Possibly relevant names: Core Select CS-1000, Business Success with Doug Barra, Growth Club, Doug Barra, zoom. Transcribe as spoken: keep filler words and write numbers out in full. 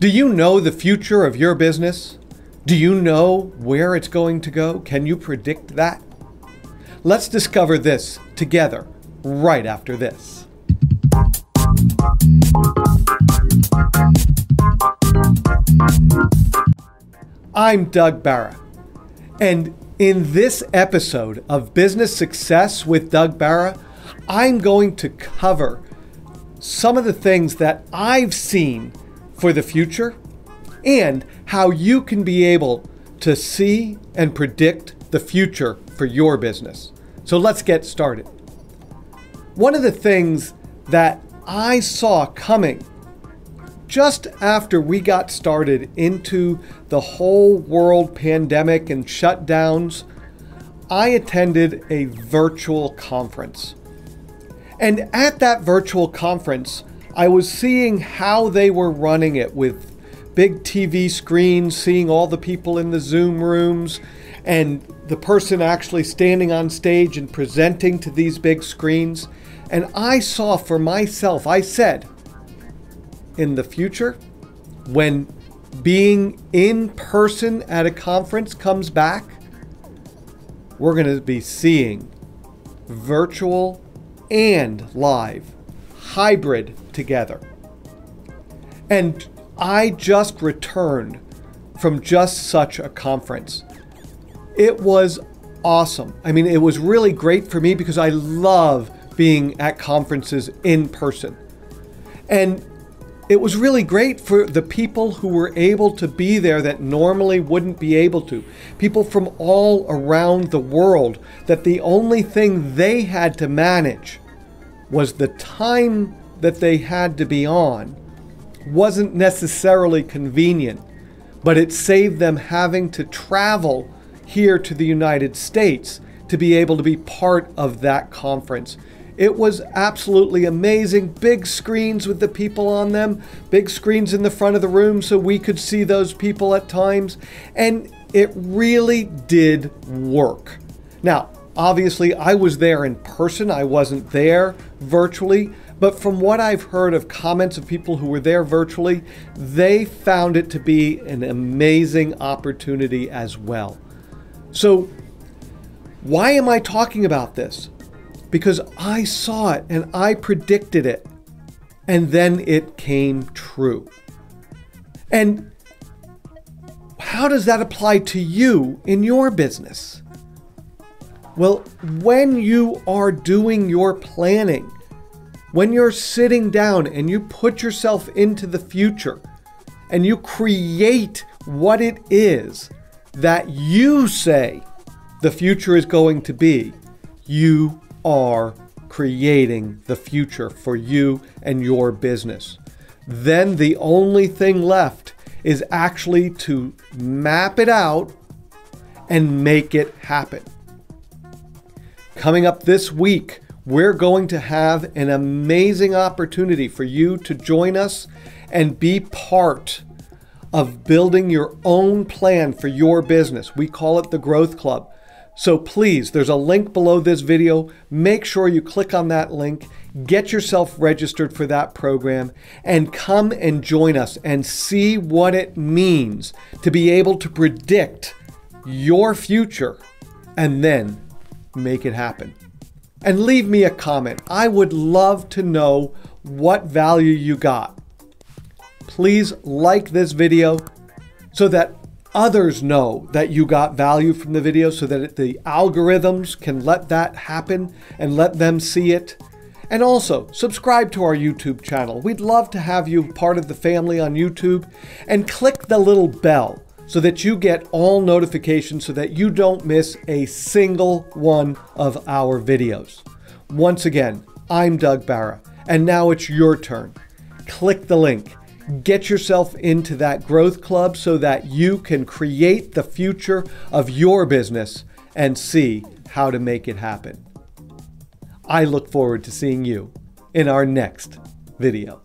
Do you know the future of your business? Do you know where it's going to go? Can you predict that? Let's discover this together right after this. I'm Doug Barra, and in this episode of Business Success with Doug Barra, I'm going to cover some of the things that I've seen for the future and how you can be able to see and predict the future for your business. So let's get started. One of the things that I saw coming just after we got started into the whole world pandemic and shutdowns, I attended a virtual conference. And at that virtual conference, I was seeing how they were running it with big T V screens, seeing all the people in the Zoom rooms and the person actually standing on stage and presenting to these big screens. And I saw for myself, I said, in the future, when being in person at a conference comes back, we're going to be seeing virtual and live, hybrid together. And I just returned from just such a conference. It was awesome. I mean, it was really great for me because I love being at conferences in person. And it was really great for the people who were able to be there that normally wouldn't be able to. People from all around the world that the only thing they had to manage was the time that they had to be on wasn't necessarily convenient, but it saved them having to travel here to the United States to be able to be part of that conference. It was absolutely amazing. Big screens with the people on them, big screens in the front of the room so we could see those people at times. And it really did work. Now, obviously, I was there in person. I wasn't there virtually. But from what I've heard of comments of people who were there virtually, they found it to be an amazing opportunity as well. So why am I talking about this? Because I saw it and I predicted it, and then it came true. And how does that apply to you in your business? Well, when you are doing your planning, when you're sitting down and you put yourself into the future and you create what it is that you say the future is going to be, you are creating the future for you and your business. Then the only thing left is actually to map it out and make it happen. Coming up this week, we're going to have an amazing opportunity for you to join us and be part of building your own plan for your business. We call it the Growth Club. So please, there's a link below this video. Make sure you click on that link, get yourself registered for that program, and come and join us and see what it means to be able to predict your future and then make it happen. And leave me a comment. I would love to know what value you got. Please like this video so that others know that you got value from the video, so that the algorithms can let that happen and let them see it. And also subscribe to our YouTube channel. We'd love to have you part of the family on YouTube, and click the little bell so that you get all notifications so that you don't miss a single one of our videos. Once again, I'm Doug Barra, and now it's your turn. Click the link. Get yourself into that Growth Club so that you can create the future of your business and see how to make it happen. I look forward to seeing you in our next video.